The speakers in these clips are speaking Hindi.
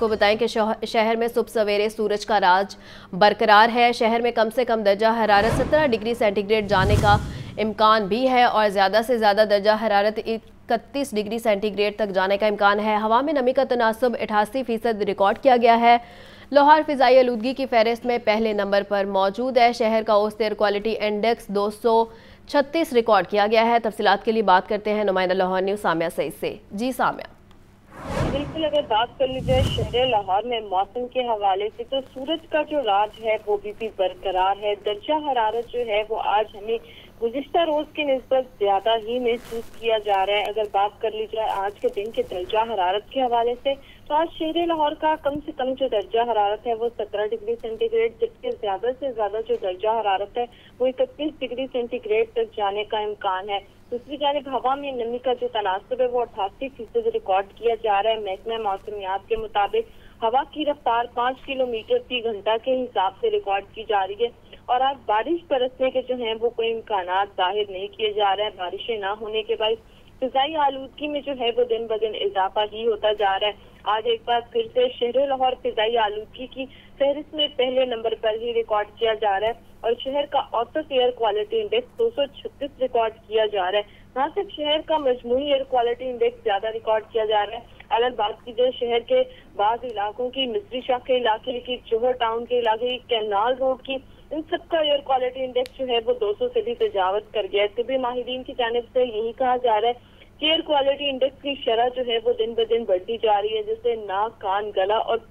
को बताएं कि शहर में सुबह सवेरे सूरज का राज बरकरार है। शहर में कम से कम दर्जा हरारत 17 डिग्री सेंटीग्रेड जाने का इम्कान भी है और ज़्यादा से ज़्यादा दर्जा हरारत 31 डिग्री सेंटीग्रेड तक जाने का इम्कान है। हवा में नमी का तनासब 88% रिकॉर्ड किया गया है। लाहौर फ़िज़ाई आलूदगी की फहरिस्त में पहले नंबर पर मौजूद है। शहर का औसत एयर क्वालिटी इंडेक्स 236 रिकॉर्ड किया गया है। तफसीलात के लिए बात करते हैं नुमाइंदा लाहौर न्यूज़ सामिया सईद से। जी सामिया, बिल्कुल, अगर बात कर ली जाए शहर लाहौर में मौसम के हवाले से तो सूरज का जो राज है वो भी बरकरार है। दर्जा हरारत जो है वो आज हमें गुज़िश्ता रोज के निस्बत ज्यादा ही महसूस किया जा रहा है। अगर बात कर ली जाए आज के दिन के दर्जा हरारत के हवाले से तो आज शहर लाहौर का कम से कम जो दर्जा हरारत है वो 17 डिग्री सेंटीग्रेड, जबकि ज्यादा से ज्यादा जो दर्जा हरारत है वो 31 डिग्री सेंटीग्रेड तक जाने का इम्कान है। दूसरी जानिब हवा में नमी का जो तनासब है वो 88% रिकॉर्ड किया जा रहा है। महकमा मौसमियात के मुताबिक हवा की रफ्तार 5 किलोमीटर/घंटा के हिसाब से रिकॉर्ड की जा रही है और आज बारिश बरसने के जो हैं वो कोई इम्कानात जाहिर नहीं किए जा रहे हैं। बारिशें ना होने के बाद फिजाई आलूदगी में जो है वो दिन ब दिन इजाफा ही होता जा रहा है। आज एक बार फिर से शहर लाहौर फिजाई आलूदगी की फहरिस्त में पहले नंबर पर ही रिकॉर्ड किया जा रहा है और शहर का औसत एयर क्वालिटी इंडेक्स 236 रिकॉर्ड किया जा रहा है। ना सिर्फ शहर का मजमूई एयर क्वालिटी इंडेक्स ज्यादा रिकॉर्ड किया जा रहा है, अगर बात की जाए शहर के बाद इलाकों की, मिस्री शाह के इलाके की, जोहर टाउन के इलाके की, कैनाल रोड की, इन सबका एयर क्वालिटी इंडेक्स जो है वो 200 से भी तजावत कर गया है। तभी माहिरीन की जानिब से यही कहा जा रहा है कि एयर क्वालिटी इंडेक्स की शरह जो है वो दिन ब दिन बढ़ती जा रही है, जिससे नाक, कान, गला और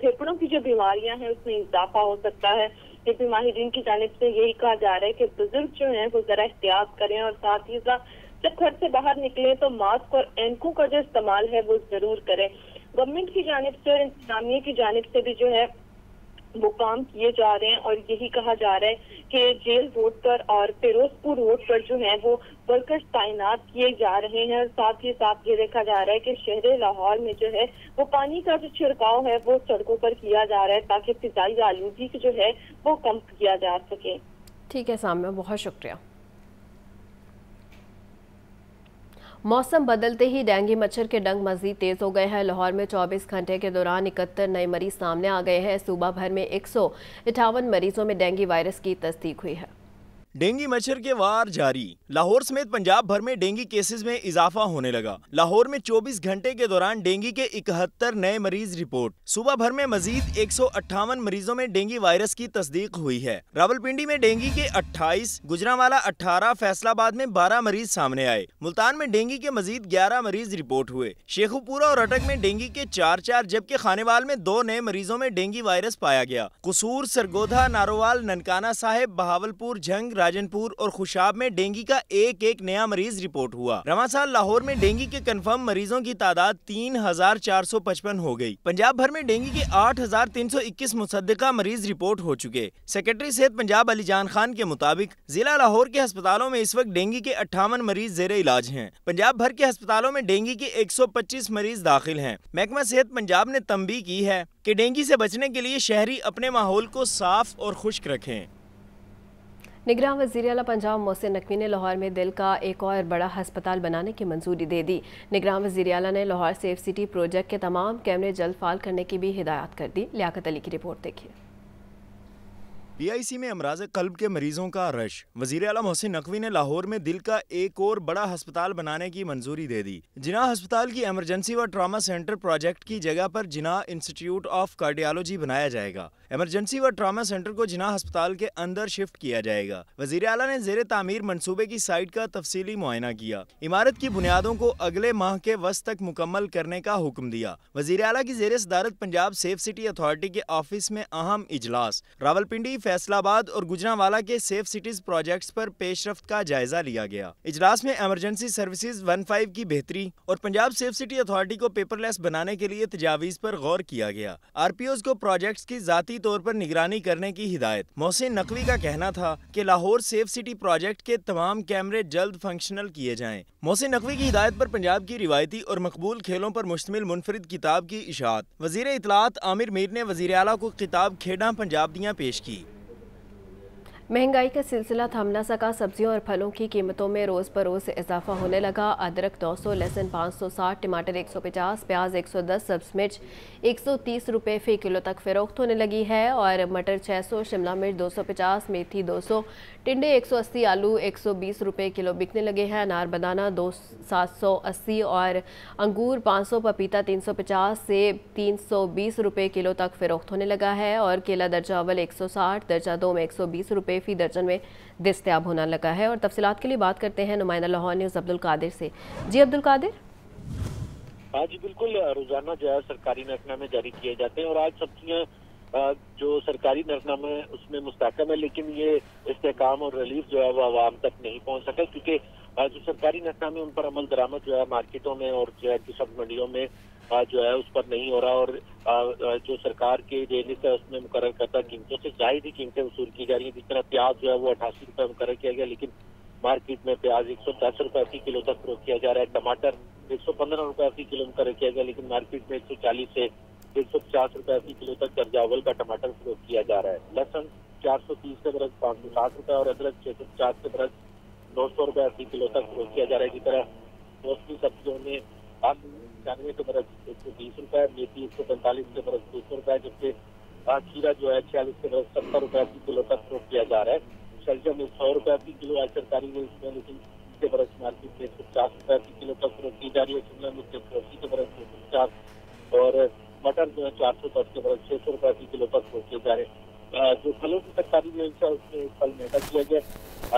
फेफड़ों की जो बीमारियां हैं उसमें इजाफा हो सकता है। तभी माहिरीन की जानिब से यही कहा जा रहा है कि बुजुर्ग जो है वो जरा एहतियात करें और साथ ही साथ जब घर से बाहर निकले तो मास्क और एनकों का जो इस्तेमाल है वो जरूर करें। गवर्नमेंट की जानिब से और इंतजामिया की जानिब से भी जो है वो काम किए जा रहे हैं और यही कहा जा रहा है कि जेल रोड पर और फिरोजपुर रोड पर जो है वो वर्कर्स तैनात किए जा रहे हैं और साथ ही साथ ये देखा जा रहा है कि शहर लाहौर में जो है वो पानी का जो छिड़काव है वो सड़कों पर किया जा रहा है ताकि फिजाई आलूदगी जो है वो कम किया जा सके। ठीक है सामने, बहुत शुक्रिया। मौसम बदलते ही डेंगू मच्छर के डंग मज़ीद तेज़ हो गए हैं। लाहौर में 24 घंटे के दौरान 71 नए मरीज सामने आ गए हैं। सूबा भर में 158 मरीजों में डेंगू वायरस की तस्दीक हुई है। डेंगू मच्छर के वार जारी, लाहौर समेत पंजाब भर में डेंगू केसेस में इजाफा होने लगा। लाहौर में 24 घंटे के दौरान डेंगू के 71 नए मरीज रिपोर्ट। सूबा भर में मजीद 158 मरीजों में डेंगू वायरस की तस्दीक हुई है। रावलपिंडी में डेंगू के 28, गुजरांवाला 18, फैसलाबाद में 12 मरीज सामने आए। मुल्तान में डेंगू के मजीद 11 मरीज रिपोर्ट हुए। शेखुपुरा और अटक में डेंगू के 4-4 जबकि खानेवाल में 2 नए मरीजों में डेंगू वायरस पाया गया। कसूर, सरगोधा, नारोवाल, ननकाना साहिब, बहावलपुर, जंग, राजनपुर और खुशाब में डेंगू का 1-1 नया मरीज रिपोर्ट हुआ। रवासाल लाहौर में डेंगू के कंफर्म मरीजों की तादाद 3455 हो गई। पंजाब भर में डेंगू के 8321 मुसद्दिका मरीज रिपोर्ट हो चुके। सेक्रेटरी सेहत पंजाब अली जान खान के मुताबिक जिला लाहौर के अस्पतालों में इस वक्त डेंगू के 58 मरीज जेर इलाज हैं। पंजाब भर के अस्पतालों में डेंगू के 125 मरीज दाखिल हैं। महकमा सेहत पंजाब ने तंबीह की है कि डेंगू से बचने के लिए शहरी अपने माहौल को साफ और खुश्क रखें। निगरां वज़ीर-ए-आला पंजाब मोहसिन नकवी ने लाहौर में दिल का एक और बड़ा हस्पताल बनाने की मंजूरी दे दी। निगरां वज़ीर-ए-आला ने लाहौर सेफ सिटी प्रोजेक्ट के तमाम कैमरे जल्द फाल करने की भी हिदायत कर दी। लियाकत अली की रिपोर्ट देखिए। पीआईसी में अमराज कल्ब के मरीजों का रश, वज़ीर-ए-आला मोहसिन नकवी ने लाहौर में दिल का एक और बड़ा हस्पताल बनाने की मंजूरी दे दी। जिनाह हस्पताल की एमरजेंसी व ट्रामा सेंटर प्रोजेक्ट की जगह पर जिनाह इंस्टीट्यूट ऑफ कार्डियोलॉजी बनाया जाएगा। एमरजेंसी व ट्रामा सेंटर को जिनाह हस्पताल के अंदर शिफ्ट किया जाएगा। वज़ीर-ए-आला ने जेर तामीर मनसूबे की साइट का तफसीली मुआयना किया। इमारत की बुनियादों को अगले माह के वस्त तक मुकम्मल करने का हुक्म दिया। वज़ीर-ए-आला की जेर सदारत पंजाब सेफ सिटी अथॉरिटी के ऑफिस में अहम इजलास, रावलपिंडी, फैसलाबाद और गुजरांवाला के सेफ सिटीज प्रोजेक्ट्स पर पेशरफ्त का जायजा लिया गया। इजलास में एमरजेंसी सर्विसेज 15 की बेहतरी और पंजाब सेफ सिटी अथॉरिटी को पेपरलेस बनाने के लिए तजावीज पर गौर किया गया। आरपीओज को प्रोजेक्ट्स की जाती तौर पर निगरानी करने की हिदायत। मोहसिन नकवी का कहना था कि लाहौर सेफ सिटी प्रोजेक्ट के तमाम कैमरे जल्द फंक्शनल किए जाएं। मोहसिन नकवी की हिदायत पर पंजाब की रिवायती और मकबूल खेलों पर मुश्तमिल मुनफरिद किताब की इशाअत। वज़ीर इतलात आमिर मीर ने वज़ीर-ए-आला को किताब खेड़ा पंजाब दियाँ पेश की। महंगाई का सिलसिला थम ना सका। सब्जियों और फलों की कीमतों में रोज़ बरोज़ इजाफा होने लगा। अदरक 200, लहसुन 560, टमाटर 150, प्याज 110, सब्ज मिर्च 130 रुपये फी किलो तक फ़रोख्त होने लगी है। और मटर 600, शिमला मिर्च 250, मेथी 200, टिंडे 180, आलू 120 रुपये किलो बिकने लगे हैं। अनार बनाना 780 और अंगूर 500, पपीता 350 से 320 रुपये किलो तक फ़रोख्त होने लगा है। और केला दर्जा अवल 160, दर्जा दो में 120 रुपये फी दर्जन में दस्तयाब होना लगा है। और तफसीलात के लिए बात करते हैं नुमाइंदा लाहौर न्यूज़ अब्दुल कादिर से। जी अब्दुल कादिर। आज बिल्कुल रोजाना जो है सरकारी नरकनामे जारी किए जाते हैं और आज सब्जियाँ जो सरकारी नरकनामा है उसमें मुस्तकम है, लेकिन ये इस्तेहकाम और रिलीफ जो है वो आवाम तक नहीं पहुँच सका, क्योंकि जो सरकारी नरकनामे उन पर अमल दरामद जो है मार्केटों में और जो है किस्म मंडियों में जो है उस पर नहीं हो रहा। और जो सरकार के रेनिस है उसमें मुकर्रर करता कीमतों से जायद ही कीमतें वसूल की जा रही है। जिस तरह प्याज जो है वो 88 रुपये मुकर्रर किया गया, लेकिन मार्केट में प्याज 110 रुपये फी किलो तक फ़रोख्त किया जा रहा है। टमाटर 115 रुपये फी किलो मुकर्रर किया गया, लेकिन मार्केट में 140 से 150 रुपये फी किलो तक दर्जा अव्वल का टमाटर फ़रोख्त किया जा रहा है। लहसुन 430 से बरस 560 रुपये और अदरक 650 से बरस 200 रुपये फी किलो तक फ़रोख्त किया जा रहा है। इसी तरह मौसमी सब्जियों में आलू 91 के बरस 120 रुपये, मेथी 145 के बरस 200 रुपये, जबकि खीरा जो है 46 के बरस 70 रुपये फी किलो तक फ़रोख्त किया जा रहा है। शलजम 100 रुपये फी किलो आज सरकारी रेट में, लेकिन इसके बरस मार्केट में 150 रुपये फी किलो तक फ़रोख्त की जा रही है। शिमला मिर्च 180 के बरस 250 और मटर जो है 410 के बरस 600 रुपये फी किलो तक फ़रोख्त किए जा रहे हैं। जो फलों की सरकारी रेट है उसमें फल महंगा किया गया।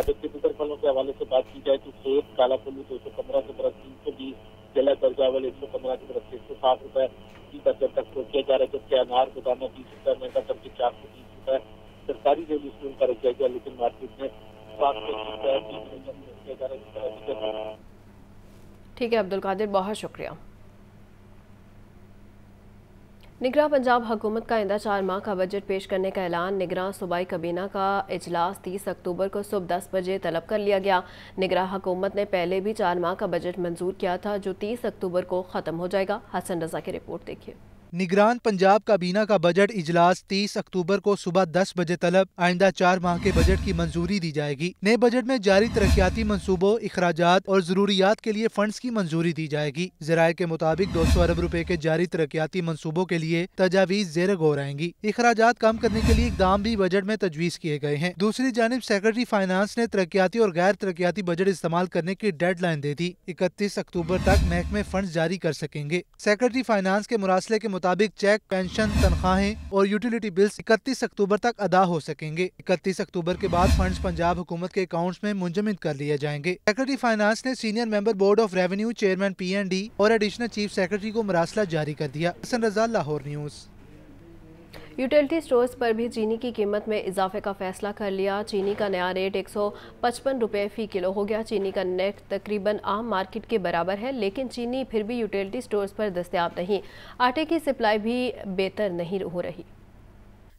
जबकि दूसरे फलों के हवाले से बात की जाए तो सेब, काला फूलू 215 के बरस 320, केला दर्जा अव्वल 115 की तरफ से 160 रुपए की दर्जन तक फ़रोख्त किया जा रहा है। जबकि अनार गोदाना 20 रुपये महंगा करके 430 रुपये सरकारी रेट स्कूल पर रख जाएगा, लेकिन मार्केट में 720 किया जा रहा है। ठीक है अब्दुल कादिर, बहुत शुक्रिया। निगरां पंजाब हुकूमत का आइंदा 4 माह का बजट पेश करने का ऐलान। निगरां सूबाई कबीना का इजलास 30 अक्टूबर को सुबह 10 बजे तलब कर लिया गया। निगरां हुकूमत ने पहले भी 4 माह का बजट मंजूर किया था, जो 30 अक्टूबर को ख़त्म हो जाएगा। हसन रजा की रिपोर्ट देखिए। निगरान पंजाब काबीना का बजट इजलास 30 अक्टूबर को सुबह 10 बजे तलब आइंदा 4 माह के बजट की मंजूरी दी जाएगी। नए बजट में जारी तरक्याती मनसूबों, इखराजात और जरूरियात के लिए फंड्स की मंजूरी दी जाएगी। जराये के मुताबिक 200 अरब रुपए के जारी तरक्याती मनसूबों के लिए तजावीज़ ज़ेर गौर आएंगी। इखराजात कम करने के लिए इकदाम भी बजट में तजवीज़ किए गए हैं। दूसरी जानब सेक्रेटरी फाइनेंस ने तरक्याती और गैर तरक्याती बजट इस्तेमाल करने की डेडलाइन दे दी। 31 अक्टूबर तक महकमे फंड जारी कर सकेंगे। सेक्रेटरी फाइनेंस के मुरासले के मुताबिक चेक, पेंशन, तनख्वाहें और यूटिलिटी बिल्स 31 अक्टूबर तक अदा हो सकेंगे। 31 अक्टूबर के बाद फंड्स पंजाब हुकूमत के अकाउंट्स में मुंजमद कर लिए जाएंगे। सेक्रेटरी फाइनेंस ने senior member board of revenue, chairman P&D और एडिशनल चीफ सेक्रेटरी को मरासला जारी कर दिया। Hasan Raza, Lahore news. Utility stores पर भी चीनी की कीमत में इजाफे का फैसला कर लिया। चीनी का नया रेट 155 रुपये फ़ी किलो हो गया। चीनी का नेट तकरीबन आम मार्केट के बराबर है, लेकिन चीनी फिर भी यूटिलिटी स्टोर्स पर दस्तयाब नहीं। आटे की सप्लाई भी बेहतर नहीं हो रही।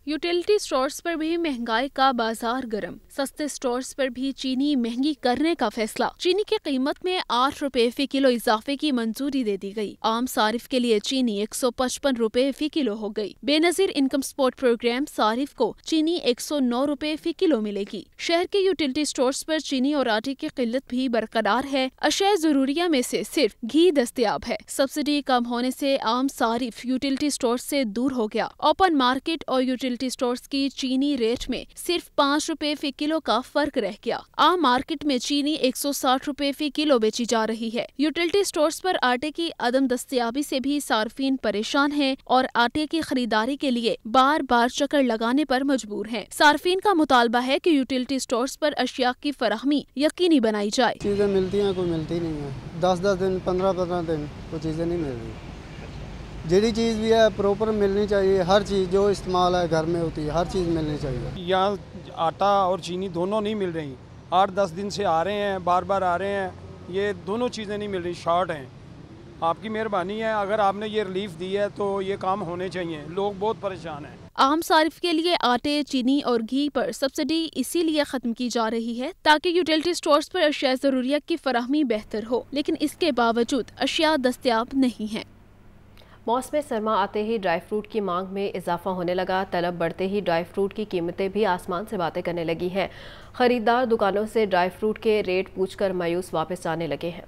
यूटिलिटी स्टोर्स पर भी महंगाई का बाजार गर्म। सस्ते स्टोर्स पर भी चीनी महंगी करने का फैसला। चीनी की कीमत में 8 रुपए फी किलो इजाफे की मंजूरी दे दी गई। आम सारिफ के लिए चीनी 155 रुपए फी किलो हो गई। बेनज़ीर इनकम सपोर्ट प्रोग्राम सारिफ को चीनी 109 रुपए फी किलो मिलेगी। शहर के यूटिलिटी स्टोर्स पर चीनी और आटे की किल्लत भी बरकरार है। अशय ज़रूरिया में से सिर्फ घी दस्तयाब है। सब्सिडी कम होने से आम सारिफ यूटिलिटी स्टोर से दूर हो गया। ओपन मार्केट और यूटिलिटी स्टोर्स की चीनी रेट में सिर्फ 5 रुपए फी किलो का फर्क रह गया। आम मार्केट में चीनी 160 रुपए फी किलो बेची जा रही है। यूटिलिटी स्टोर्स पर आटे की अदम दस्तयाबी से भी सार्फिन परेशान हैं और आटे की खरीदारी के लिए बार बार चक्कर लगाने पर मजबूर हैं। सार्फिन का मुतालबा है कि यूटिलिटी स्टोर्स पर अशिया की फराहमी यकीनी बनाई जाए। चीजें मिलती हैं, कोई मिलती नहीं है। 10-10 दिन, 15-15 दिन वो चीजें नहीं मिल रही। जड़ी चीज़ भी है प्रॉपर मिलनी चाहिए। हर चीज़ जो इस्तेमाल है घर में होती है, हर चीज़ मिलनी चाहिए। यहाँ आटा और चीनी दोनों नहीं मिल रही। 8-10 दिन से आ रहे हैं, बार बार आ रहे हैं, ये दोनों चीज़ें नहीं मिल रही। शॉर्ट हैं। आपकी मेहरबानी है, अगर आपने ये रिलीफ दी है तो ये काम होने चाहिए। लोग बहुत परेशान हैं। आम सारिफ के लिए आटे, चीनी और घी पर सब्सिडी इसीलिए ख़त्म की जा रही है ताकि यूटिलिटी स्टोर्स पर अशिया ज़रूरिया की फराहमी बेहतर हो, लेकिन इसके बावजूद अशिया दस्तयाब नहीं है। मौसम सरमा आते ही ड्राई फ्रूट की मांग में इजाफा होने लगा। तलब बढ़ते ही ड्राई फ्रूट की कीमतें भी आसमान से बातें करने लगी हैं। खरीदार दुकानों से ड्राई फ्रूट के रेट पूछकर मायूस वापस जाने लगे हैं।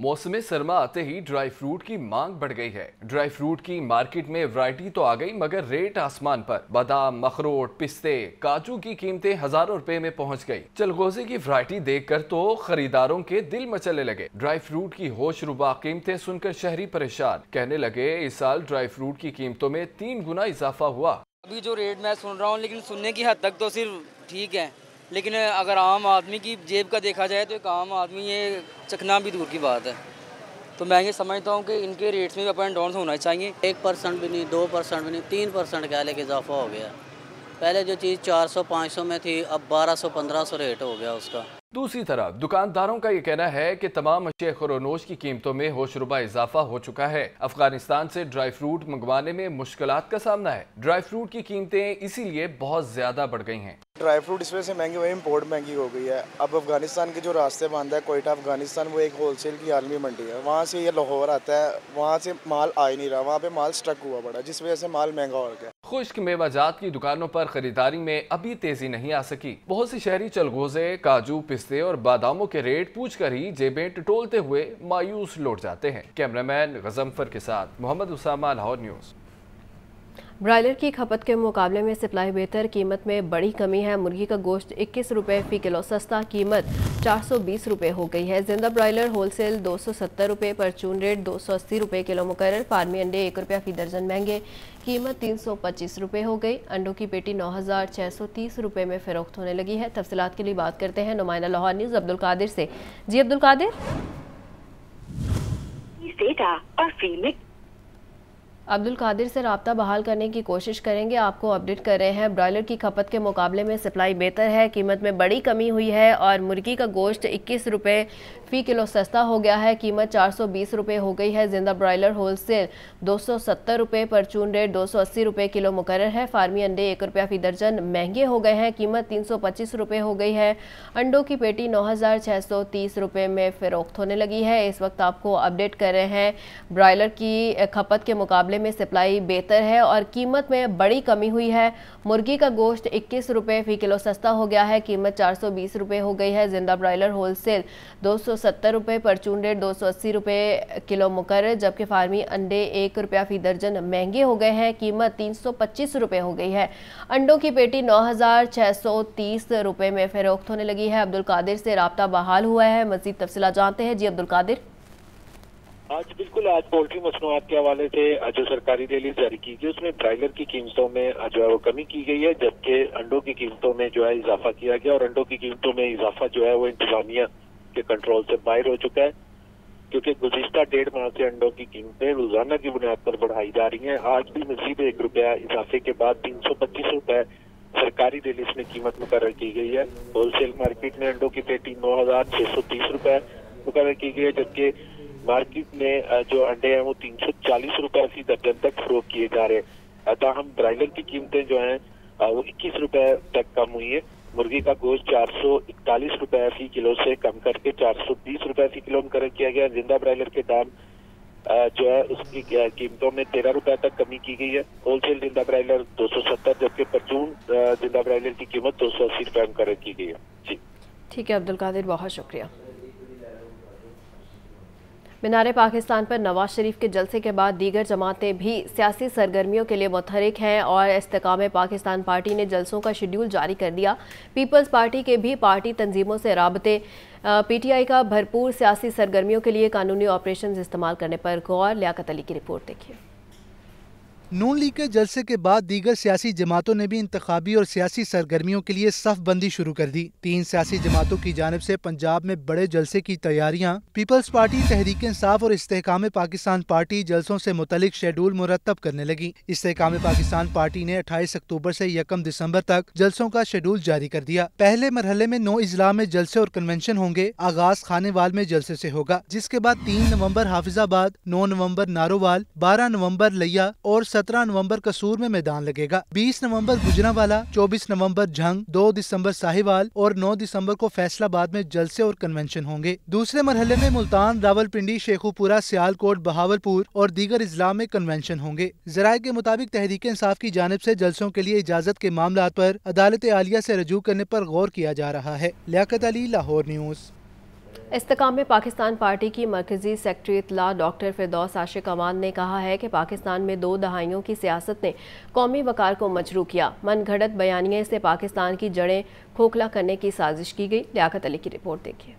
मौसम सरमा आते ही ड्राई फ्रूट की मांग बढ़ गई है। ड्राई फ्रूट की मार्केट में वैरायटी तो आ गई मगर रेट आसमान पर। बादाम, अखरोट, पिस्ते, काजू की कीमतें हजारों रुपए में पहुंच गई। चलगोजे की वैरायटी देखकर तो खरीदारों के दिल मचलने लगे। ड्राई फ्रूट की होशरुबा कीमतें सुनकर शहरी परेशान, कहने लगे इस साल ड्राई फ्रूट की कीमतों में 3 गुना इजाफा हुआ। अभी जो रेट मैं सुन रहा हूँ, लेकिन सुनने की हद तक तो सिर्फ ठीक है, लेकिन अगर आम आदमी की जेब का देखा जाए तो एक आम आदमी ये चखना भी दूर की बात है। तो मैं ये समझता हूँ कि इनके रेट्स में भी अप एंड डाउन होना चाहिए। 1% भी नहीं, 2% भी नहीं, 3% का लेके इजाफा हो गया। पहले जो चीज़ 400-500 में थी अब 1200-1500 रेट हो गया उसका। दूसरी तरफ दुकानदारों का ये कहना है कि तमाम अशिया खुरोनोश की कीमतों में होशरुबा इजाफा हो चुका है। अफगानिस्तान से ड्राई फ्रूट मंगवाने में मुश्किलात का सामना है। ड्राई फ्रूट की कीमतें इसीलिए बहुत ज्यादा बढ़ गई हैं। ड्राई फ्रूट इस वजह से महंगी हुई, इम्पोर्ट महंगी हो गई है। अब अफगानिस्तान के जो रास्ते बांधा है कोयटा अफगानिस्तान, वो एक होलसेल की आलमी मंडी है। वहाँ से ये लाहौर आता है, वहाँ से माल आ ही नहीं रहा, वहाँ पे माल स्टक हुआ पड़ा, जिस वजह से माल महंगा हो गया। खुश्क मेवाजात की दुकानों पर खरीदारी में अभी तेजी नहीं आ सकी। बहुत से शहरी चलगोजे, काजू, पिस्ते और बादामों के रेट पूछकर ही जेबें टटोलते हुए मायूस लौट जाते हैं। कैमरामैन गजम्फर के साथ मोहम्मद उसामा, लाहौर न्यूज़। ब्रायलर की खपत के मुकाबले में सप्लाई बेहतर, कीमत में बड़ी कमी है। मुर्गी का गोश्त 21 रुपये फ़ी किलो सस्ता, कीमत 420 रुपये हो गई है। जिंदा ब्रायलर होलसेल 270 रुपये, परचून रेट 280 रुपये किलो मुकर्रर। फार्मी अंडे 1 रुपया फ़ी दर्जन महंगे, कीमत 325 रुपये हो गई। अंडों की पेटी 9630 रुपये में फ़रोख्त होने लगी है। तफसीलात के लिए बात करते हैं नुमाइंदा लाहौर न्यूज़ अब्दुल कादिर से। जी अब्दुल कादिर, अब्दुल कादिर से राब्ता बहाल करने की कोशिश करेंगे। आपको अपडेट कर रहे हैं, ब्रायलर की खपत के मुकाबले में सप्लाई बेहतर है, कीमत में बड़ी कमी हुई है और मुर्गी का गोश्त 21 रुपये फ़ी किलो सस्ता हो गया है, कीमत 420 रुपये हो गई है। जिंदा ब्रायलर होलसेल 270 रुपये, परचून रेट 280 रुपये किलो मुकर्रर है। फार्मी अंडे 1 रुपया फ़ी दर्जन महंगे हो गए हैं, कीमत 325 रुपये हो गई है। अंडों की पेटी 9630 रुपये में फ़रोख्त होने लगी है। इस वक्त आपको अपडेट कर रहे हैं, ब्रायलर की खपत के मुकाबले में सप्लाई बेहतर है और कीमत में बड़ी कमी हुई है। मुर्गी का गोश्त 21 रुपए फी किलो सस्ता हो गया है, कीमत 420 रुपए हो गई है। जिंदा ब्रायलर होलसेल 270 रुपए, परचून रेट 280 रुपए किलो मुकर्रर, जबकि फार्मी अंडे 1 रुपया फी दर्जन महंगे हो गए हैं, कीमत 325 रुपए हो गई है। अंडों की पेटी 9630 रुपए में फरोख्त होने लगी है। अब्दुल कादिर से राब्ता बहाल हुआ है, मज़ीद तफसीला जानते हैं। जी अब्दुल कादिर। आज बिल्कुल आज पोल्ट्री मसनूआत के हवाले से जो सरकारी रैली जारी की गई उसमें ब्रायलर की कीमतों में जो है वो कमी की गई है, जबकि अंडों की कीमतों में जो है इजाफा किया गया और अंडों की कीमतों में इजाफा जो है वो इंतजामिया के कंट्रोल से बाहर हो चुका है, क्योंकि गुज़िश्ता 1.5 माह से अंडों की कीमतें रोजाना की बुनियाद पर बढ़ाई जा रही हैं। आज भी मजीद 1 रुपया इजाफे के बाद 325 रुपये सरकारी रैली इसमें कीमत मुकर्रर की गई है। होलसेल मार्केट में अंडों की पेटी 9630 रुपये मुकर्रर की गई है, जबकि मार्केट में जो अंडे हैं वो 340 रुपये फी दर्जन तक फरोख किए जा रहे हैं। ताहम ब्रायलर की कीमतें जो हैं वो 21 रुपये तक कम हुई है। मुर्गी का गोश्त 441 रुपये फी किलो से कम करके 420 रुपये फी किलो मुकर्रर किया गया। जिंदा ब्रायलर के दाम जो है उसकी कीमतों में 13 रुपये तक कमी की गई है। होलसेल जिंदा ब्रायलर 270, जबकि परचून जिंदा ब्रायलर की कीमत 280 रुपये मुकर्रर की गई है। जी ठीक है अब्दुल कादिर, बहुत शुक्रिया। मीनारे पाकिस्तान पर नवाज शरीफ के जलसे के बाद दीगर जमातें भी सियासी सरगर्मियों के लिए मुतहरिक हैं और इस्तेकाम पाकिस्तान पार्टी ने जलसों का शेड्यूल जारी कर दिया। पीपल्स पार्टी के भी पार्टी तंजीमों से राबते, पीटीआई का भरपूर सियासी सरगर्मियों के लिए कानूनी ऑपरेशन इस्तेमाल करने पर गौर। लियाकत अली की रिपोर्ट देखिए। नून लीग के जलसे के बाद दीगर सियासी जमातों ने भी इंतखाबी और सियासी सरगर्मियों के लिए सफ बंदी शुरू कर दी। 3 सियासी जमातों की जानिब से पंजाब में बड़े जलसे की तैयारियां। पीपल्स पार्टी, तहरीक इंसाफ और इस्तेहकाम पाकिस्तान पार्टी जलसों से मुतलिक शेड्यूल मुरतब करने लगी। इस्तेहकाम पाकिस्तान पार्टी ने 28 अक्टूबर से 1 दिसम्बर तक जलसों का शेड्यूल जारी कर दिया। पहले मरहले में 9 इजला में जलसे और कन्वेंशन होंगे। आगाज खानेवाल में जलसे से होगा, जिसके बाद 3 नवम्बर हाफिजाबाद, 9 नवम्बर नारोवाल, 12 नवम्बर लिया और 17 नवम्बर कसूर में मैदान लगेगा। 20 नवम्बर गुजरांवाला, 24 नवम्बर जंग, 2 दिसम्बर साहिवाल और 9 दिसम्बर को फैसलाबाद में जलसे और कन्वेंशन होंगे। दूसरे मरहले में मुल्तान, रावलपिंडी, शेखुपुरा, सियालकोट, बहावलपुर और दीगर इजला में कन्वेंशन होंगे। जराये के मुताबिक तहरीक इंसाफ की जानिब से जलसों के लिए इजाजत के मामला पर अदालत आलिया से रजू करने पर गौर किया जा रहा है। लियाकत अली, लाहौर न्यूज़। इस्तेकाम में पाकिस्तान पार्टी की मरकजी सेक्रेटरी इत्तला डॉक्टर फिरदौस आशिक अमान ने कहा है कि पाकिस्तान में 2 दहाइयों की सियासत ने कौमी वकार को मजरू किया। मनगढ़ंत बयानिए से पाकिस्तान की जड़ें खोखला करने की साजिश की गई। लियाकत अली की रिपोर्ट देखिए।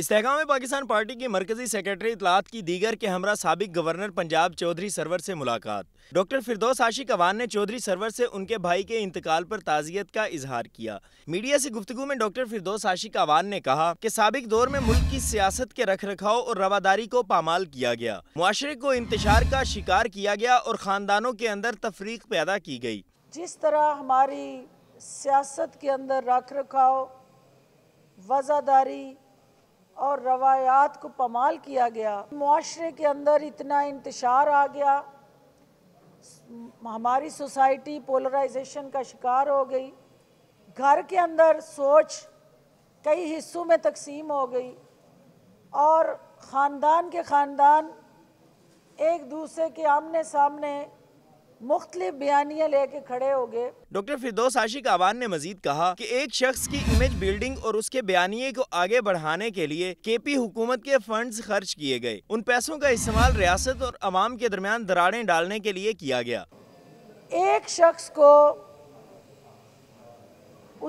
इस्तेकाम में पाकिस्तान पार्टी की मरकजी सेक्रेटरी इत्तलात की दीगर के हमरा साबिक गवर्नर पंजाब चौधरी सरवर से मुलाकात। डॉक्टर फिरदौस आशिक अवान ने चौधरी सरवर से उनके भाई के इंतकाल पर ताज़ियत का इजहार किया। मीडिया से गुफ्तगू में डॉक्टर फिरदौस आशिक अवान ने कहा कि साबिक दौर में मुल्क की सियासत के रखरखाव और रवादारी को पामाल किया गया, मुआशरे को इंतशार का शिकार किया गया और ख़ानदानों के अंदर तफरीक पैदा की गई। जिस तरह हमारी सियासत के अंदर रखरखाव, वज़ादारी और रवायात को पमाल किया गया, मुआशरे के अंदर इतना इंतशार आ गया, हमारी सोसाइटी पोलराइजेशन का शिकार हो गई, घर के अंदर सोच कई हिस्सों में तकसीम हो गई और ख़ानदान के ख़ानदान एक दूसरे के आमने सामने मुख्तलिफ बयानियाँ लेके खड़े हो गए। डॉक्टर फिरदौस आशिक अवान ने मजीद कहा कि एक शख्स की इमेज बिल्डिंग और उसके बयानिए को आगे बढ़ाने के लिए केपी हुकूमत के फंड्स खर्च किए गए। उन पैसों का इस्तेमाल रियासत और अवाम के दरमियान दरारें डालने के लिए किया गया। एक शख्स को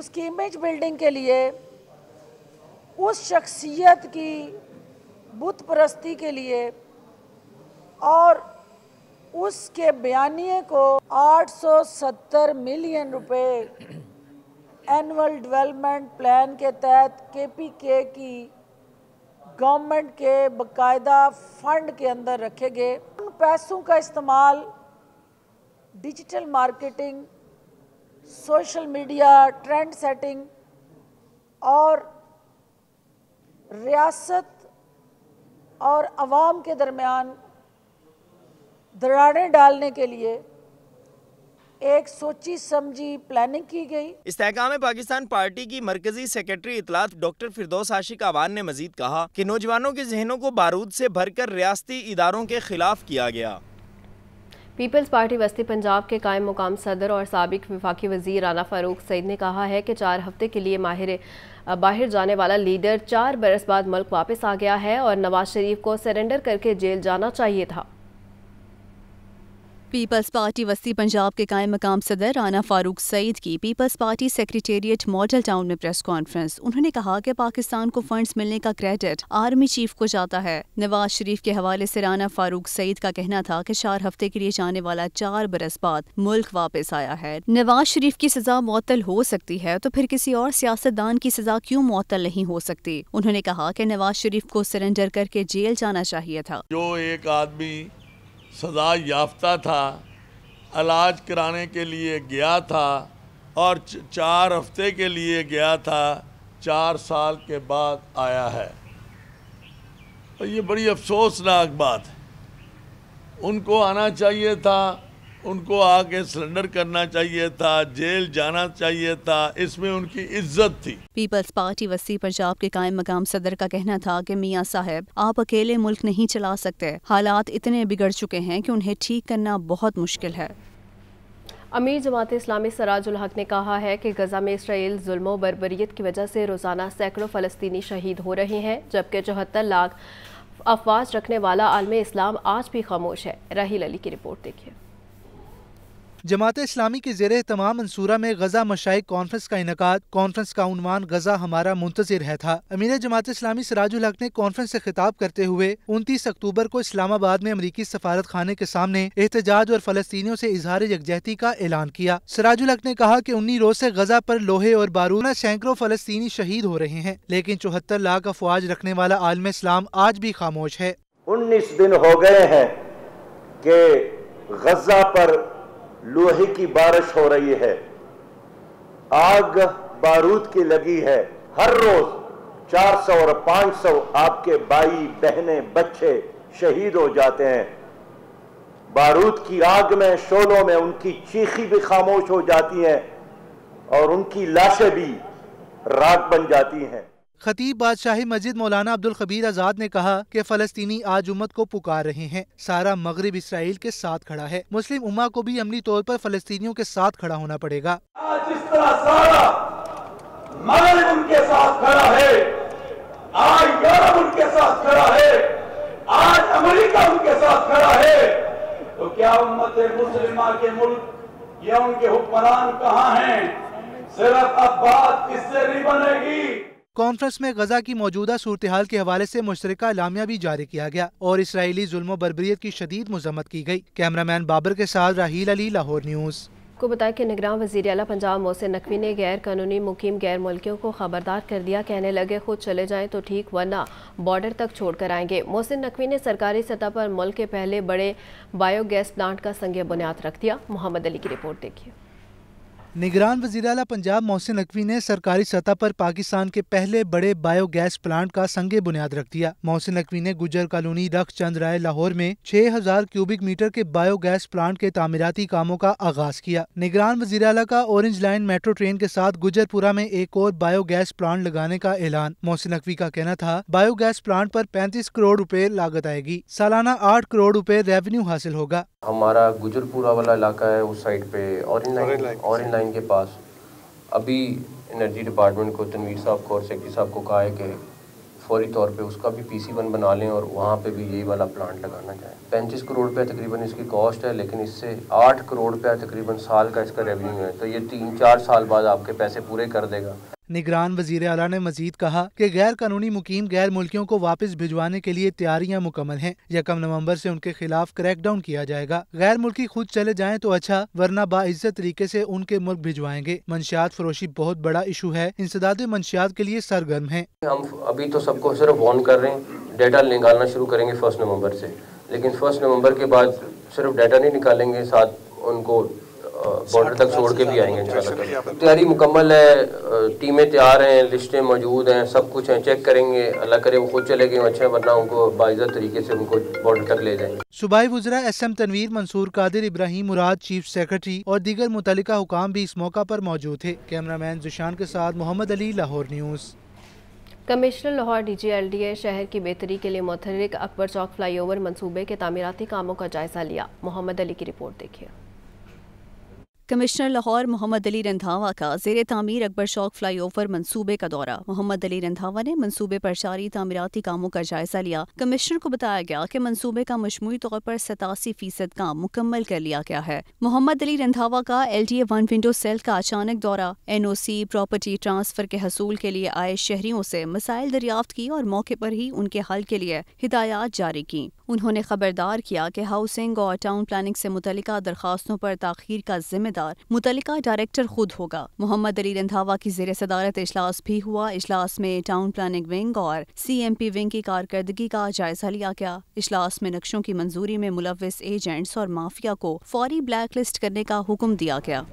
उसकी इमेज बिल्डिंग के लिए, उस शख्सियत की बुत परस्ती के लिए और उसके बयानिए को 870 मिलियन रुपए एनुअल डेवलपमेंट प्लान के तहत केपीके की गवर्नमेंट के बाकायदा फंड के अंदर रखे गए। उन पैसों का इस्तेमाल digital marketing, social media, trend setting और रियासत और अवाम के दरमियान दरारें डालने के लिए एक सोची समझी प्लानिंग की गई। इस्तेहकाम में पाकिस्तान पार्टी की मरकजी सेक्रेटरी इत्तलात डॉक्टर फिरदौस आशिक अवान ने मजीद कहा कि नौजवानों के जहनों को बारूद से भरकर रियासती इदारों के खिलाफ किया गया। पीपल्स पार्टी वस्ती पंजाब के कायम मुकाम सदर और साबिक वफाकी वज़ीर राना फ़ारूक सईद ने कहा है कि 4 हफ्ते के लिए बाहर जाने वाला लीडर 4 बरस बाद मुल्क वापस आ गया है और नवाज शरीफ को सरेंडर करके जेल जाना चाहिए था। पीपल्स पार्टी वस्ती पंजाब के कायम मकाम सदर राना फ़ारूक सईद की peoples party secretariat model town में प्रेस कॉन्फ्रेंस। उन्होंने कहा कि पाकिस्तान को फंड्स मिलने का क्रेडिट आर्मी चीफ को जाता है। नवाज शरीफ के हवाले से राना फ़ारूक सईद का कहना था कि 4 हफ्ते के लिए जाने वाला 4 बरस बाद मुल्क वापस आया है। नवाज शरीफ की सजा मुअत्तल हो सकती है तो फिर किसी और सियासतदान की सजा क्यों मुअत्तल नहीं हो सकती। उन्होंने कहा कि नवाज शरीफ को सरेंडर करके जेल जाना चाहिए था। जो एक आदमी सजा याफ्ता था, इलाज कराने के लिए गया था और 4 हफ्ते के लिए गया था, 4 साल के बाद आया है और ये बड़ी अफसोसनाक बात है। उनको आना चाहिए था, उनको आके सरेंडर करना चाहिए था, जेल जाना चाहिए था, इसमें उनकी इज्जत थी। पीपल्स पार्टी वस्ती पंजाब के कायम मकाम सदर का कहना था कि मियां साहब आप अकेले मुल्क नहीं चला सकते, हालात इतने बिगड़ चुके हैं कि उन्हें ठीक करना बहुत मुश्किल है। अमीर जमात इस्लामी सराजुल हक ने कहा है कि गजा में इसराइल जुल्म व बर्बरियत की वजह से रोजाना सैकड़ों फलस्तीनी शहीद हो रहे हैं, जबकि 74 लाख अफवाज रखने वाला आलम इस्लाम आज भी खामोश है। राहील अली की रिपोर्ट देखिए। जमात इस्लामी के ज़ेरे तमाम मंसूरा में गजा मशाइक कॉन्फ्रेंस का इनकाद। कॉन्फ्रेंस का उन्वान गजा हमारा मुंतज़िर है था। अमीर जमात इस्लामी सिराजुल हक ने कॉन्फ्रेंस से खिताब करते हुए 29 अक्टूबर को इस्लामाबाद में अमरीकी सफारत खाने के सामने एहतजाज और फलस्तीनियों से इजहार यकजहती का ऐलान किया। सिराजुल हक ने कहा कि 19 रोज से गजा पर लोहे और बारूद में सैकड़ों फलस्तीनी शहीद हो रहे हैं, लेकिन 74 लाख अफवाज रखने वाला आलम इस्लाम आज भी खामोश है। 19 दिन हो गए हैं कि गजा पर लोहे की बारिश हो रही है, आग बारूद की लगी है। हर रोज 400 और 500 आपके भाई बहने बच्चे शहीद हो जाते हैं। बारूद की आग में, शोलों में उनकी चीखी भी खामोश हो जाती है और उनकी लाशें भी राख बन जाती हैं। खतीब बादशाही मस्जिद मौलाना अब्दुल खबीर आज़ाद ने कहा कि फ़लस्तीनी आज उम्मत को पुकार रहे हैं, सारा मगरिब इसराइल के साथ खड़ा है, मुस्लिम उम्मा को भी अमली तौर पर फ़लस्तीनियों के साथ खड़ा होना पड़ेगा। आज जिस तरह सारा मगरिब उनके साथ खड़ा है, आज यूरोप उनके साथ खड़ा है, आज अमेरिका उनके साथ खड़ा है, तो क्या उम्मत मुस्लिमा के मुल्क या उनके हुक्मरान कहाँ हैं? सिर्फ अब बात किससे नहीं बनेगी। कॉन्फ्रेंस में गजा की मौजूदा सूरत हाल के हवाले से मुश्तरका इलामिया भी जारी किया गया और इसराइली जुल्म बर्बरियत की शदीद मजम्मत की गई। कैमरामैन बाबर के साथ राहील अली, लाहौर न्यूज़। को बताया कि निगरान वज़ीर आला पंजाब मोहसिन नकवी ने गैर कानूनी मुकीम गैर मुल्कियों को खबरदार कर दिया, कहने लगे खुद चले जाएं तो ठीक वरना बॉर्डर तक छोड़ कर आएंगे। मोहसिन नकवी ने सरकारी सतह पर मुल्क के पहले बड़े बायोगैस प्लांट का संग बुनियाद रख दिया। मोहम्मद अली की रिपोर्ट देखिए। निगरान वज़ीर आला पंजाब मोहसिन नकवी ने सरकारी सतह पर पाकिस्तान के पहले बड़े बायोगैस प्लांट का संगे बुनियाद रख दिया। मोहसिन नकवी ने गुजर कॉलोनी रख चंद राय लाहौर में 6000 क्यूबिक मीटर के बायोगैस प्लांट के तामीराती कामों का आगाज किया। निगरान वज़ीर आला का ऑरेंज लाइन मेट्रो ट्रेन के साथ गुजरपुरा में एक और बायोगैस प्लांट लगाने का ऐलान। मोहसिन नकवी का कहना था बायोगैस प्लांट पर 35 करोड़ रूपए लागत आएगी, सालाना 8 करोड़ रूपए रेवेन्यू हासिल होगा। हमारा गुजरपुरा वाला इलाका है, उस साइड पे ऑरेंज लाइन के पास अभी एनर्जी डिपार्टमेंट को तनवीर साहब को और सेक्रेटरी साहब को कहा है कि फौरी तौर पे उसका भी PC1 बना लें और वहाँ पे भी यही वाला प्लांट लगाना चाहें। 35 करोड़ रुपया तकरीबन इसकी कॉस्ट है, लेकिन इससे 8 करोड़ रुपया तकरीबन साल का इसका रेवेन्यू है, तो ये 3-4 साल बाद आपके पैसे पूरे कर देगा। निगरान वज़ीर आला ने मजीद कहा कि गैर कानूनी मुकीम गैर मुल्कियों को वापस भिजवाने के लिए तैयारियां मुकम्मल हैं। 1 नवंबर से उनके खिलाफ क्रैकडाउन किया जाएगा। गैर मुल्की खुद चले जाएं तो अच्छा, वरना बाइज्जत तरीके से उनके मुल्क भिजवाएंगे। मंशियात फरोशी बहुत बड़ा इशू है, इंसदाद मंशियात के लिए सरगर्म है। हम अभी तो सबको सिर्फ वार्न कर रहे हैं, डेटा निकालना शुरू करेंगे 1 नवम्बर से, लेकिन 1 नवम्बर के बाद सिर्फ डेटा नहीं निकालेंगे, साथ उनको बॉर्डर तक छोड़ के भी आएंगे इंशाल्लाह। तैयारी मुकम्मल है, टीमें तैयार हैं, लिस्टें मौजूद हैं, सब कुछ हैं, चेक करेंगे। अल्लाह करे वो खुद चले गए अच्छा, वरना उनको बाइज्जत तरीके से उनको बॉर्डर तक ले जाएंगे। सूबाई वज़रा SM Tanveer, Mansoor Qadir, Ibrahim Murad chief secretary और दीगर मुतल्लिका हुकाम भी इस मौका पर मौजूद थे। कैमरामैन जुशान के साथ Mohammad Ali, Lahore news. Commissioner Lahore DGLDA शहर की बेहतरी के लिए मुतहर्रिक अकबर चौक फ्लाईओवर मनसूबे के तामीराती कामों का जायजा लिया। मोहम्मद अली की रिपोर्ट देखिए। कमिश्नर लाहौर मोहम्मद अली रंधावा का ज़ेरे तामीर अकबर चौक फ्लाईओवर मनसूबे का दौरा। मोहम्मद अली रंधावा ने मनसूबे पर जारी तामीराती कामों का जायजा लिया। कमिश्नर को बताया गया कि मनसूबे का मजमूई तौर पर 87% काम मुकम्मल कर लिया गया है। मोहम्मद अली रंधावा का LDA-1 विंडो सेल का अचानक दौरा। NOC प्रॉपर्टी ट्रांसफर के हसूल के लिए आए शहरियों से मसाइल दरियाफ्त की और मौके पर ही उनके हल के लिए हिदायत जारी की। उन्होंने खबरदार किया कि हाउसिंग और टाउन प्लानिंग से मुतल्लिका दरखास्तों पर ताखीर का जिम्मेदार मुतल्लिका डायरेक्टर खुद होगा। मोहम्मद अली रंधावा की ज़ेरे सदारत इजलास भी हुआ। इजलास में टाउन प्लानिंग विंग और CMP विंग की कारकर्दगी का जायजा लिया गया। इजलास में नक्शों की मंजूरी में मुलविस एजेंट्स और माफिया को फौरी ब्लैक लिस्ट करने का हुक्म दिया गया।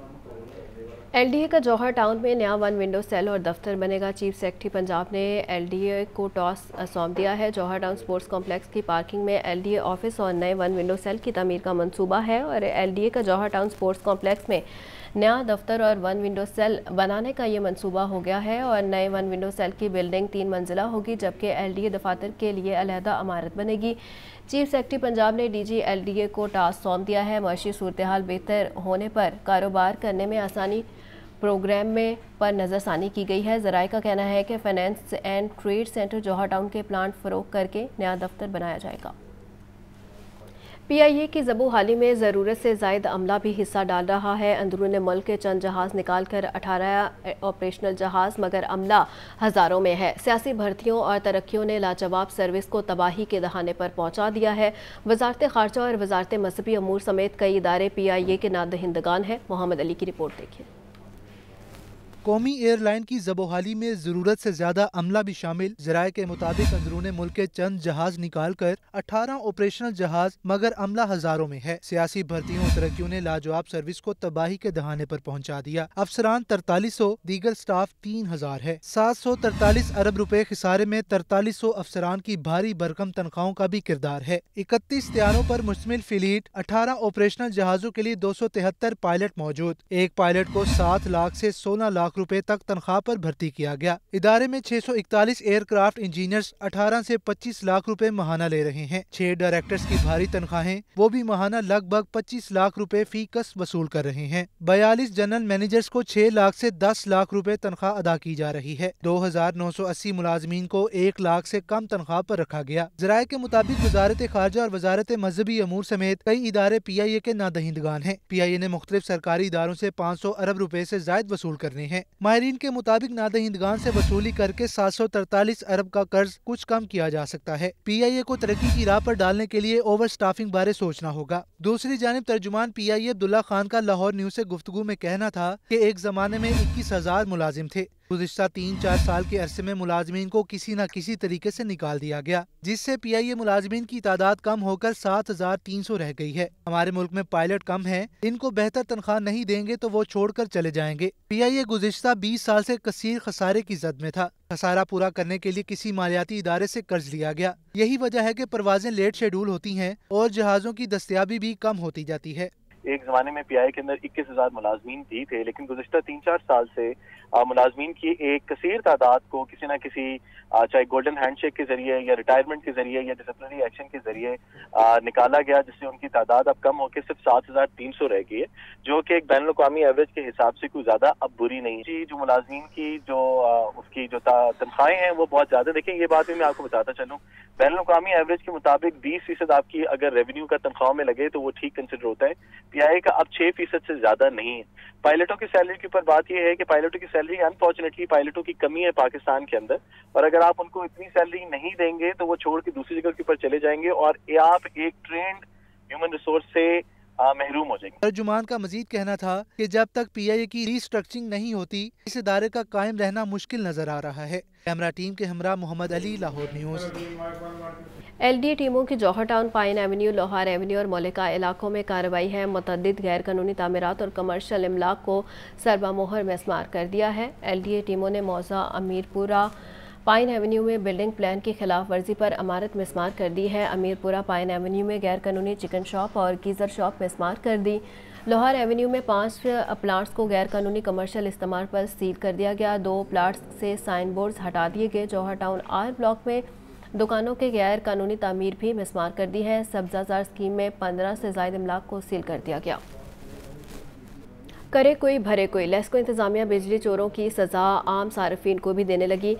LDA का जौहर टाउन में नया 1 विंडो सेल और दफ्तर बनेगा। चीफ सेक्रेटरी पंजाब ने LDA को टॉस सौंप दिया है। जौहर टाउन स्पोर्ट्स कॉम्प्लेक्स की पार्किंग में LDA ऑफिस और नए 1 विंडो सेल की तमीर का मंसूबा है और LDA का जौहर टाउन स्पोर्ट्स कॉम्प्लेक्स में नया दफ्तर और 1 विंडो सेल बनाने का ये मंसूबा हो गया है और नए 1 विंडो सेल की बिल्डिंग 3 मंजिला होगी, जबकि LDA दफातर के लिए अलहदा इमारत बनेगी। चीफ सेक्रेटरी पंजाब ने DG LDA को टास्क सौंप दिया है। माशी सूरत हाल बेहतर होने पर कारोबार करने में आसानी प्रोग्राम में पर नज़रसानी की गई है। ज़राए का कहना है कि finance and trade centre Johar town के प्लांट फ़रोख्त करके नया दफ्तर बनाया जाएगा। PIA की ज़बूहाली में ज़रूरत से ज़ायद अमला भी हिस्सा डाल रहा है। अंदरून मुल्क के चंद जहाज़ निकाल कर 18 ऑपरेशनल जहाज़, मगर अमला हज़ारों में है। सियासी भर्तियों और तरक्कियों ने लाजवाब सर्विस को तबाही के दहाने पर पहुँचा दिया है। वज़ारत ख़ारजा और वज़ारत मजहबी अमूर समेत कई इदारे PIA के नादहिंदगान हैं। मोहम्मद अली की रिपोर्ट देखिए। कौमी एयरलाइन की जबोहाली में ज़रूरत से ज़्यादा अमला भी शामिल। ज़राए के मुताबिक अंदरून मुल्क के चंद जहाज निकाल कर 18 ऑपरेशनल जहाज, मगर अमला हज़ारों में है। सियासी भर्तियों और तरक्कियों ने लाजवाब सर्विस को तबाही के दहाने पर पहुंचा दिया। अफसरान 4300, दीगर स्टाफ 3000 है। 743 अरब रुपए खिसारे में 4300 अफसरान की भारी भरकम तनख्वाहों का भी किरदार है। 31 त्यारों पर मुश्तमिल फ्लीट, 18 ऑपरेशनल जहाजों के लिए 273 पायलट मौजूद। एक पायलट को 7 लाख से 16 लाख रुपए तक तनख्वाह पर भर्ती किया गया। इदारे में 641 एयरक्राफ्ट इंजीनियर्स 18 से 25 लाख रुपए महाना ले रहे हैं। 6 डायरेक्टर्स की भारी तनख्वाहें, वो भी महाना लगभग 25 लाख रुपए फी कस वसूल कर रहे हैं। 42 जनरल मैनेजर्स को 6 लाख से 10 लाख रुपए तनख्वाह अदा की जा रही है। 2980 मुलाजमीन को 1 लाख से कम तनख्वाह पर रखा गया। जराये के मुताबिक वजारत खारजा और वजारत मजहबी अमूर समेत कई इदारे PIA के नादहिंदगान हैं। PIA ने मुख्तलिफ सरकारी इदारों से 500 अरब रुपए से जायद वसूल करने हैं। माहरीन के मुताबिक नादहिंदगान से वसूली करके 743 अरब का कर्ज कुछ कम किया जा सकता है। PIA को तरक्की की राह पर डालने के लिए ओवर स्टाफिंग बारे सोचना होगा। दूसरी जानिब तर्जुमान PIA अब्दुल्ला खान का लाहौर न्यूज़ से गुफ्तगू में कहना था कि एक जमाने में 21,000 मुलाजिम थे। गुज़िश्ता 3-4 साल के अरसे में मुलाजमीन को किसी न किसी तरीके से निकाल दिया गया, जिससे PIA मुलाजमीन की तादाद कम होकर 7,300 रह गई है। हमारे मुल्क में पायलट कम हैं, इनको बेहतर तनख्वाह नहीं देंगे तो वो छोड़कर चले जाएंगे। PIA गुज़िश्ता 20 साल से कसीर खसारे की जद में था। खसारा पूरा करने के लिए किसी मालियाती इदारे से कर्ज लिया गया। यही वजह है कि परवाजें लेट शेड्यूल होती हैं और जहाज़ों की दस्तियाबी भी कम होती जाती है। एक जमाने में PIA के अंदर 21,000 मुलाजमीन भी थे, लेकिन गुज़िश्ता 3-4 साल से मुलाजमीन की एक कसीर तादाद को किसी न किसी चाहे गोल्डन हैंडशेक के जरिए या रिटायरमेंट के जरिए या डिसिप्लिनरी एक्शन के जरिए निकाला गया, जिससे उनकी तादाद अब कम होकर सिर्फ 7,300 रह गई है, जो कि एक बैन अवी एवरेज के हिसाब से कोई ज्यादा अब बुरी नहीं है। जो मुलाजमीन की जो उसकी जो तनख्वाहें हैं वो बहुत ज्यादा, देखिए ये बात भी मैं आपको बताता चलूँ, बैन अवी एवरेज के मुताबिक 20% आपकी अगर रेवेन्यू का तनख्वाह में लगे तो वो ठीक कंसिडर होता है। PIA का अब 6% से ज्यादा नहीं है। पायलटों की सैलरी के ऊपर बात यह है कि पायलटों की सैलरी अनफॉर्चुनेटली पायलटों की कमी है पाकिस्तान के अंदर, और अगर आप उनको इतनी सैलरी नहीं देंगे तो वो छोड़ के दूसरी जगह के ऊपर चले जाएंगे और आप एक ट्रेंड ह्यूमन रिसोर्स से महरूम हो जाएंगे। तर्जुमान का मजीद कहना था कि जब तक PIA की रिस्ट्रक्चरिंग नहीं होती, इस इदारे का कायम रहना मुश्किल नजर आ रहा है। कैमरा टीम के हमरा मोहम्मद अली, लाहौर न्यूज़। LDA टीमों की Johar town, pine avenue, Lohar avenue और मौलिका इलाकों में कार्रवाई है। मुतअद्दिद गैर कानूनी तामीरात और कमर्शल इमलाक को सरबामोहर में मेस्मार कर दिया है। LDA टीमों ने मौजा, अमीरपुरा, पाइन एवेन्यू में बिल्डिंग प्लान की खिलाफ वर्जी पर अमारत मिस्मार कर दी है। अमीरपुरा पाइन एवेन्यू में गैर कानूनी चिकन शॉप और गीज़र शॉप मिस्मार कर दी। लोहार एवेन्यू में 5 प्लाट्स को गैर कानूनी कमर्शियल इस्तेमाल पर सील कर दिया गया। 2 प्लाट्स से साइन बोर्ड्स हटा दिए गए। जौहर टाउन आर ब्लॉक में दुकानों के गैर कानूनी तामीर भी मिस्मार कर दी है। सब्जाजार स्कीम में 15 से ज़ायद इमलाक को सील कर दिया गया। करे कोई भरे कोई, लेस्को इंतज़ामिया बिजली चोरों की सज़ा आम सार्फिन को भी देने लगी।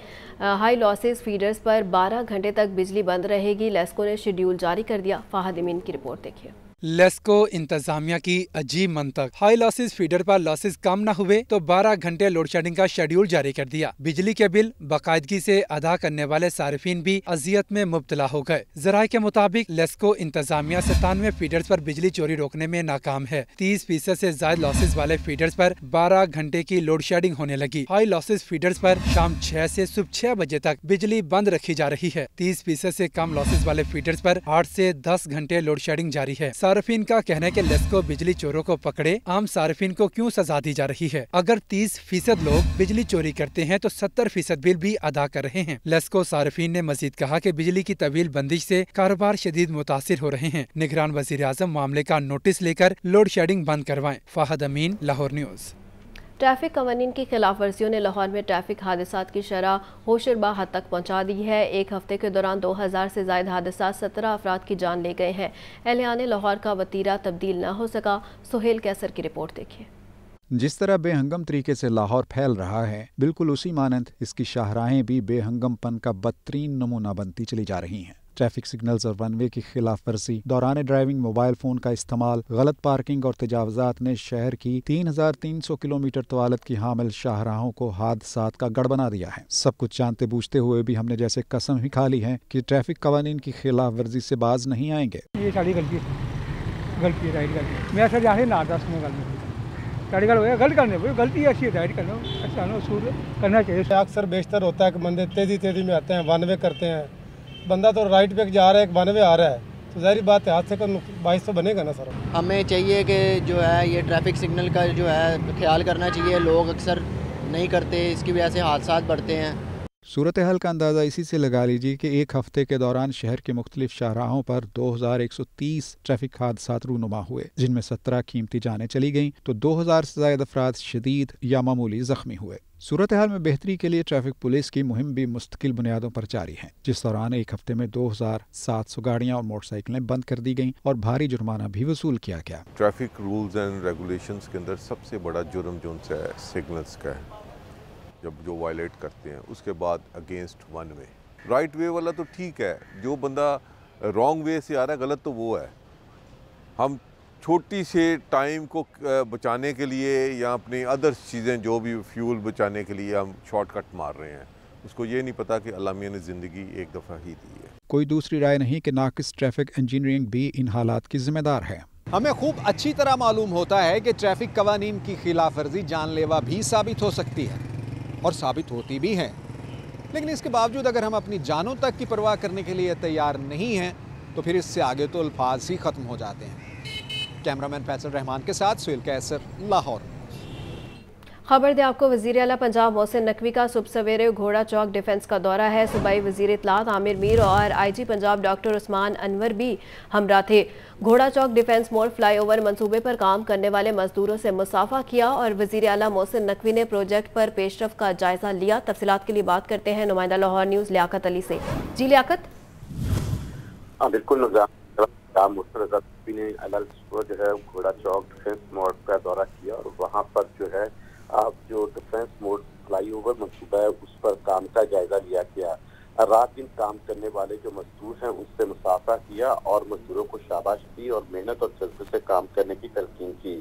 हाई लॉसेस फीडर्स पर 12 घंटे तक बिजली बंद रहेगी, लेस्को ने शेड्यूल जारी कर दिया। फ़ाहद अमीन की रिपोर्ट देखिए। लेस्को इंतजामिया की अजीब मंतक, हाई लॉसेस फीडर पर लॉसेस कम न हुए तो 12 घंटे लोड शेडिंग का शेड्यूल जारी कर दिया। बिजली के बिल बाकायदगी से अदा करने वाले सार्फिन भी अजियत में मुब्तला हो गए। जराये के मुताबिक लेस्को इंतजामिया 97 फीडर्स पर बिजली चोरी रोकने में नाकाम है। 30% से ज्यादा लॉसेस वाले फीडर्स पर 12 घंटे की लोड शेडिंग होने लगी। हाई लॉसेस फीडर्स पर शाम 6 से सुबह 6 बजे तक बिजली बंद रखी जा रही है। 30% से कम लॉसेस वाले फीडर्स पर 8 से 10 घंटे लोड शेडिंग जारी है। सार्फिन का कहना है कि लेस्को बिजली चोरों को पकड़े, आम सार्फिन को क्यों सजा दी जा रही है? अगर 30% लोग बिजली चोरी करते हैं तो 70% बिल भी अदा कर रहे हैं। लेस्को सार्फिन ने मजीद कहा कि बिजली की तवील बंदिश से कारोबार शदीद मुतासिर हो रहे हैं। निगरान वज़ीर-ए-आज़म मामले का नोटिस लेकर लोड शेडिंग बंद करवाएं। फ़ाहद अमीन, लाहौर न्यूज़। ट्रैफिक कवानीन की खिलाफ वर्जियों ने लाहौर में ट्रैफिक हादसात की शरह होशरबा हद तक पहुंचा दी है। एक हफ्ते के दौरान 2000 से जायद हादसा 17 अफराद की जान ले गए हैं। एहलियान लाहौर का वतीरा तब्दील न हो सका। सुहेल कैसर की रिपोर्ट देखिए। जिस तरह बेहंगम तरीके से लाहौर फैल रहा है, बिल्कुल उसी मानंद इसकी शाहराहें भी बेहंगमपन का बदतरीन नमूना बनती चली जा रही हैं। ट्रैफिक सिग्नल्स और वन वे की खिलाफ वर्जी, दौरान ड्राइविंग मोबाइल फोन का इस्तेमाल, गलत पार्किंग और तजावजात ने शहर की 3300 किलोमीटर तवालत की हामिल शाहराहों को हादसात का गढ़ बना दिया है। सब कुछ जानते बूझते हुए भी हमने जैसे कसम ही खा ली है कि ट्रैफिक कवानीन की खिलाफ वर्जी से बाज नहीं आएंगे। ये सारी गलती है। सानू उसूल करना चाहिए। अक्सर बेशतर होता है कि बंदे तेज़ी में आते हैं, वन वे करते हैं, बंदा तो राइट पे जा रहा है, वन वे आ रहा है, तो ज़ाहिर बात है हादसे का बाइस तो बनेगा ना सर। हमें चाहिए कि जो है ये ट्रैफिक सिग्नल का जो है ख्याल करना चाहिए, लोग अक्सर नहीं करते, इसकी वजह से हादसा बढ़ते हैं। सूरत हाल का अंदाज़ा इसी से लगा लीजिए कि एक हफ्ते के दौरान शहर के मुख्तलिफ शाहराहों पर 2130 ट्रैफिक हादसा रूनुमा हुए, जिनमें 17 कीमती जानें चली गईं तो 2000 से ज़ायद अफराद शदीद या मामूली ज़ख्मी हुए। सूरत हाल में बेहतरी के लिए ट्रैफिक पुलिस की मुहिम भी मुस्तकिल बुनियादों पर जारी है, जिस दौरान एक हफ्ते में 2700 गाड़ियाँ और मोटरसाइकिलें बंद कर दी गईं और भारी जुर्माना भी वसूल किया गया। ट्रैफिक रूल्स एंड रेगुलेशंस के अंदर सबसे बड़ा जुर्म जो है सिग्नल्स का है, जब जो वायलेट करते हैं उसके बाद against one way. Right way वाला तो ठीक है, जो बंदा रॉन्ग वे से आ रहा है गलत तो वो है। हम छोटी से टाइम को बचाने के लिए या अपनी अदर्स चीज़ें जो भी फ्यूल बचाने के लिए हम शॉर्टकट मार रहे हैं, उसको ये नहीं पता कि अल्लाह मियां ने ज़िंदगी एक दफ़ा ही दी है। कोई दूसरी राय नहीं कि नाकिस ट्रैफिक इंजीनियरिंग भी इन हालात की जिम्मेदार है। हमें खूब अच्छी तरह मालूम होता है कि ट्रैफिक कवानीन की खिलाफ वर्जी जानलेवा भी साबित हो सकती है और साबित होती भी हैं, लेकिन इसके बावजूद अगर हम अपनी जानों तक की परवाह करने के लिए तैयार नहीं हैं तो फिर इससे आगे तो अल्फाज ही ख़त्म हो जाते हैं। कैमरामैन फैसल रहमान के साथ सुहेल कैसर, लाहौर। खबर दें आपको, वज़ीर आला पंजाब मोहसिन नकवी का सुबह सवेरे घोड़ा चौक डिफेंस का दौरा है। सूबाई वज़ीर इत्तलात आमिर मीर और IG पंजाब डॉक्टर उस्मान अनवर भी हमरा थे। घोड़ा चौक डिफेंस मोड़ फ्लाईओवर मनसूबे पर काम करने वाले मजदूरों से मुसाफा किया और वज़ीर आला मोहसिन नकवी ने प्रोजेक्ट पर पेशरफ का जायजा लिया। तफसीलात के लिए बात करते हैं नुमाइंदा लाहौर न्यूज़ लियाकत अली से। जी लियाकत। बिल्कुल, घोड़ा चौक डिफेंस मोड़ का दौरा किया और वहाँ पर जो है आप जो डिफेंस मोड फ्लाईओवर मनसूबा है उस पर काम का जायजा लिया गया। रात दिन काम करने वाले जो मजदूर हैं उससे मुसाफा किया और मजदूरों को शाबाश दी और मेहनत और जज्बे से काम करने की तलकीन की।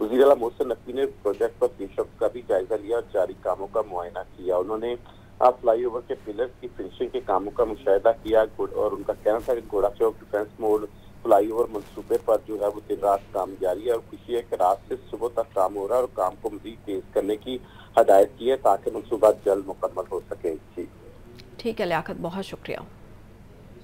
वज़ीर आला मोहसिन नकवी ने प्रोजेक्ट पर पेशरफ्त का भी जायजा लिया और जारी कामों का मुआयना किया। उन्होंने फ्लाईओवर के पिलर्स की फिनिशिंग के कामों का मुशाहिदा किया और उनका कहना था कि घोड़ा चौक डिफेंस मोड फ्लाईओवर मनसूबे पर जो है वो दिन रात काम जारी है और खुशी है कि रात से सुबह तक काम हो रहा है और काम को मज़ीद तेज करने की हदायत की है ताकि मनसूबा जल्द मुकम्मल हो सके। ठीक है लियाकत, बहुत शुक्रिया।